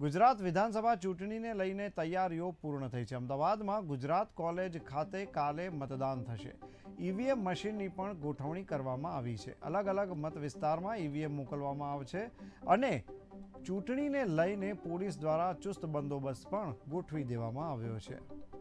गुजरात विधानसभा चूंटणीने लईने तैयारीओ पूर्ण थई छे। अमदावादमां गुजरात कॉलेज खाते काले मतदान थशे। ईवीएम मशीननी पण गोठवणी करवामां आवी छे। अलग अलग मत विस्तारमां ईवीएम मोकलवामां आवशे अने चूंटणीने लईने पोलीस द्वारा चुस्त बंदोबस्त पण गोठवी देवामां આવ્યો છે।